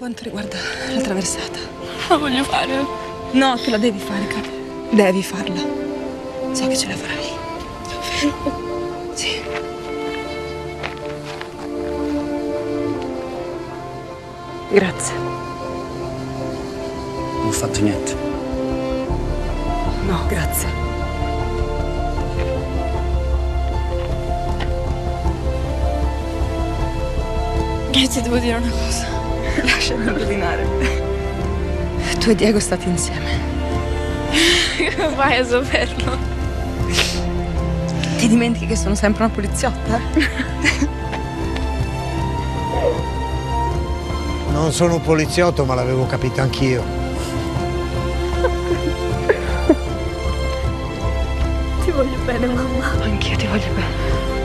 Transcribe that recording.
quanto riguarda la traversata. La voglio fare. No, te la devi fare, Cap. Devi farla. So che ce la farai. Davvero? Sì. Grazie. Non ho fatto niente. No, grazie. E ti devo dire una cosa. Lasciami ordinare. Tu e Diego state insieme. Come fai a saperlo? Ti dimentichi che sono sempre una poliziotta? Non sono un poliziotto, ma l'avevo capito anch'io. Ti voglio bene, mamma. Anch'io ti voglio bene.